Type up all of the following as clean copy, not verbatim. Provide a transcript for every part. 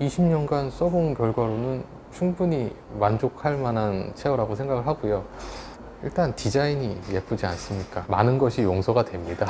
20년간 써본 결과로는 충분히 만족할 만한 체어라고 생각을 하고요. 일단 디자인이 예쁘지 않습니까? 많은 것이 용서가 됩니다.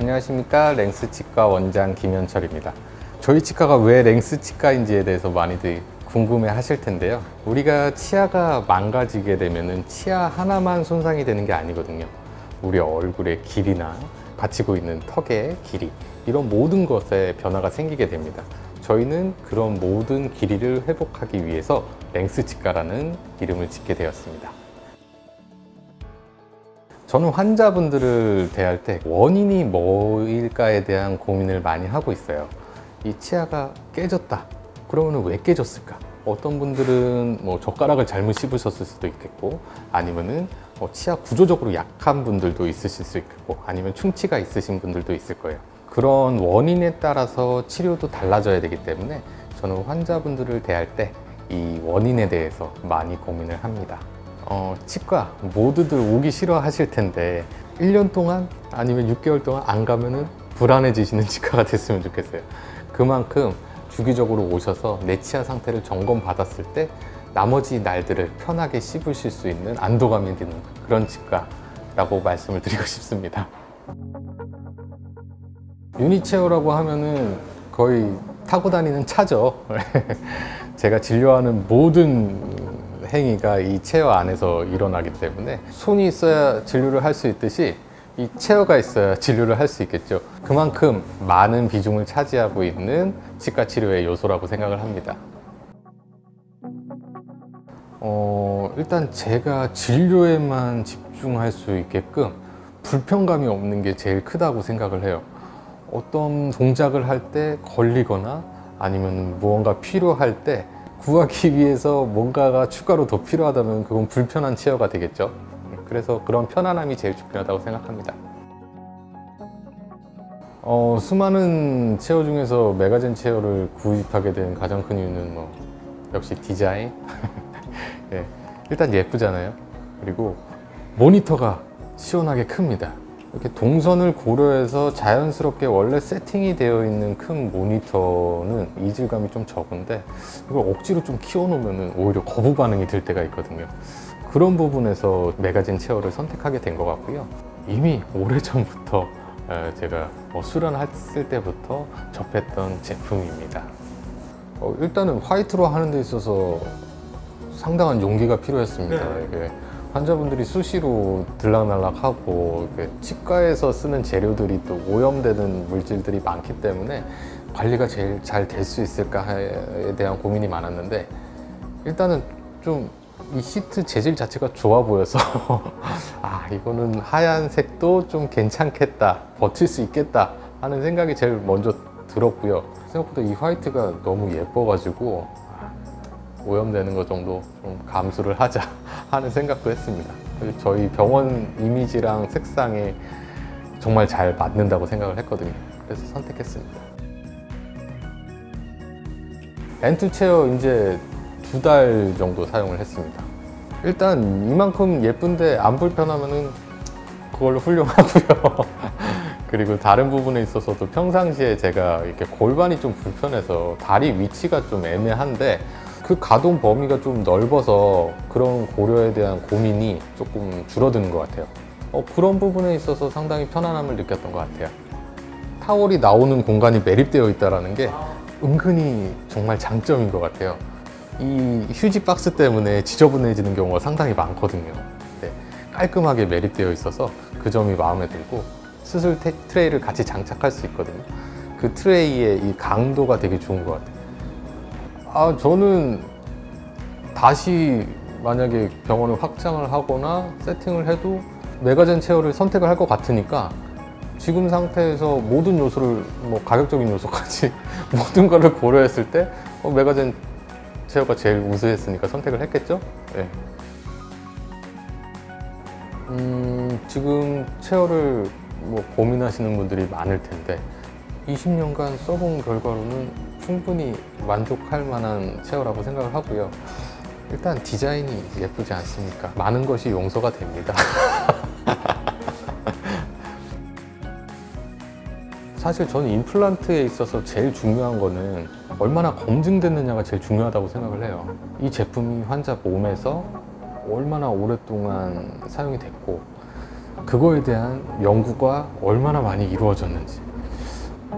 안녕하십니까, 랭스 치과 원장 김현철입니다. 저희 치과가 왜 랭스 치과인지에 대해서 많이들 궁금해 하실 텐데요. 우리가 치아가 망가지게 되면은 치아 하나만 손상이 되는 게 아니거든요. 우리 얼굴의 길이나 받치고 있는 턱의 길이, 이런 모든 것에 변화가 생기게 됩니다. 저희는 그런 모든 길이를 회복하기 위해서 랭스 치과라는 이름을 짓게 되었습니다. 저는 환자분들을 대할 때 원인이 뭐일까에 대한 고민을 많이 하고 있어요. 이 치아가 깨졌다. 그러면 왜 깨졌을까? 어떤 분들은 뭐 젓가락을 잘못 씹으셨을 수도 있겠고, 아니면은 치아 구조적으로 약한 분들도 있으실 수 있겠고, 아니면 충치가 있으신 분들도 있을 거예요. 그런 원인에 따라서 치료도 달라져야 되기 때문에 저는 환자분들을 대할 때 이 원인에 대해서 많이 고민을 합니다. 치과 모두들 오기 싫어하실 텐데 1년 동안 아니면 6개월 동안 안 가면은 불안해지시는 치과가 됐으면 좋겠어요. 그만큼 주기적으로 오셔서 내 치아 상태를 점검 받았을 때 나머지 날들을 편하게 씹으실 수 있는 안도감이 드는 그런 치과라고 말씀을 드리고 싶습니다. 유니체어라고 하면은 거의 타고 다니는 차죠. 제가 진료하는 모든 행위가 이 체어 안에서 일어나기 때문에 손이 있어야 진료를 할 수 있듯이 이 체어가 있어야 진료를 할 수 있겠죠. 그만큼 많은 비중을 차지하고 있는 치과 치료의 요소라고 생각을 합니다. 일단 제가 진료에만 집중할 수 있게끔 불편감이 없는 게 제일 크다고 생각을 해요. 어떤 동작을 할 때 걸리거나 아니면 무언가 필요할 때 구하기 위해서 뭔가가 추가로 더 필요하다면 그건 불편한 치아가 되겠죠. 그래서 그런 편안함이 제일 중요하다고 생각합니다. 수많은 치아 중에서 메가젠 치아를 구입하게 된 가장 큰 이유는 역시 디자인. 예, 일단 예쁘잖아요. 그리고 모니터가 시원하게 큽니다. 이렇게 동선을 고려해서 자연스럽게 원래 세팅이 되어 있는 큰 모니터는 이질감이 좀 적은데, 이걸 억지로 좀 키워놓으면 오히려 거부 반응이 들 때가 있거든요. 그런 부분에서 메가젠 체어를 선택하게 된 것 같고요. 이미 오래전부터 제가 수련했을 때부터 접했던 제품입니다. 일단은 화이트로 하는 데 있어서 상당한 용기가 필요했습니다. 네. 이게 환자분들이 수시로 들락날락하고 치과에서 쓰는 재료들이 또 오염되는 물질들이 많기 때문에 관리가 제일 잘 될 수 있을까에 대한 고민이 많았는데, 일단은 좀 이 시트 재질 자체가 좋아 보여서 아, 이거는 하얀색도 좀 괜찮겠다, 버틸 수 있겠다 하는 생각이 제일 먼저 들었고요. 생각보다 이 화이트가 너무 예뻐가지고 오염되는 것 정도 좀 감수를 하자 하는 생각도 했습니다. 저희 병원 이미지랑 색상에 정말 잘 맞는다고 생각을 했거든요. 그래서 선택했습니다. N2 체어 이제 2달 정도 사용을 했습니다. 일단 이만큼 예쁜데 안 불편하면은 그걸로 훌륭하고요. 그리고 다른 부분에 있어서도 평상시에 제가 이렇게 골반이 좀 불편해서 다리 위치가 좀 애매한데, 그 가동 범위가 좀 넓어서 그런 고려에 대한 고민이 조금 줄어드는 것 같아요. 그런 부분에 있어서 상당히 편안함을 느꼈던 것 같아요. 타월이 나오는 공간이 매립되어 있다는 게 은근히 정말 장점인 것 같아요. 이 휴지 박스 때문에 지저분해지는 경우가 상당히 많거든요. 네, 깔끔하게 매립되어 있어서 그 점이 마음에 들고, 수술 트레이를 같이 장착할 수 있거든요. 그 트레이의 이 강도가 되게 좋은 것 같아요. 저는 다시 만약에 병원을 확장을 하거나 세팅을 해도 메가젠 체어를 선택을 할 것 같으니까 지금 상태에서 모든 요소를, 뭐 가격적인 요소까지 모든 거를 고려했을 때 메가젠 체어가 제일 우수했으니까 선택을 했겠죠? 네. 지금 체어를 뭐 고민하시는 분들이 많을 텐데 20년간 써본 결과로는 충분히 만족할 만한 체어라고 생각을 하고요. 일단 디자인이 예쁘지 않습니까? 많은 것이 용서가 됩니다. 사실 저는 임플란트에 있어서 제일 중요한 거는 얼마나 검증됐느냐가 제일 중요하다고 생각을 해요. 이 제품이 환자 몸에서 얼마나 오랫동안 사용이 됐고 그거에 대한 연구가 얼마나 많이 이루어졌는지.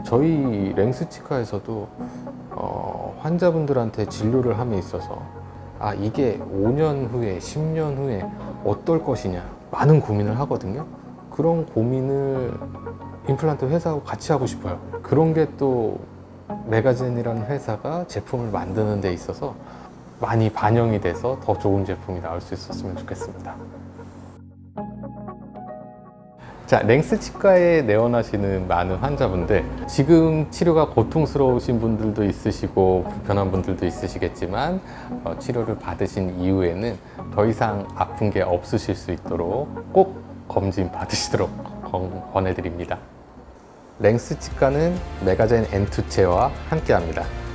저희 랭스 치과에서도 환자분들한테 진료를 함에 있어서 아 이게 5년 후에 10년 후에 어떨 것이냐 많은 고민을 하거든요. 그런 고민을 임플란트 회사하고 같이 하고 싶어요. 그런 게 또 메가젠이라는 회사가 제품을 만드는 데 있어서 많이 반영이 돼서 더 좋은 제품이 나올 수 있었으면 좋겠습니다. 자, 랭스 치과에 내원하시는 많은 환자분들, 지금 치료가 고통스러우신 분들도 있으시고 불편한 분들도 있으시겠지만 치료를 받으신 이후에는 더 이상 아픈 게 없으실 수 있도록 꼭 검진 받으시도록 권해드립니다. 랭스 치과는 메가젠 N2 체어와 함께합니다.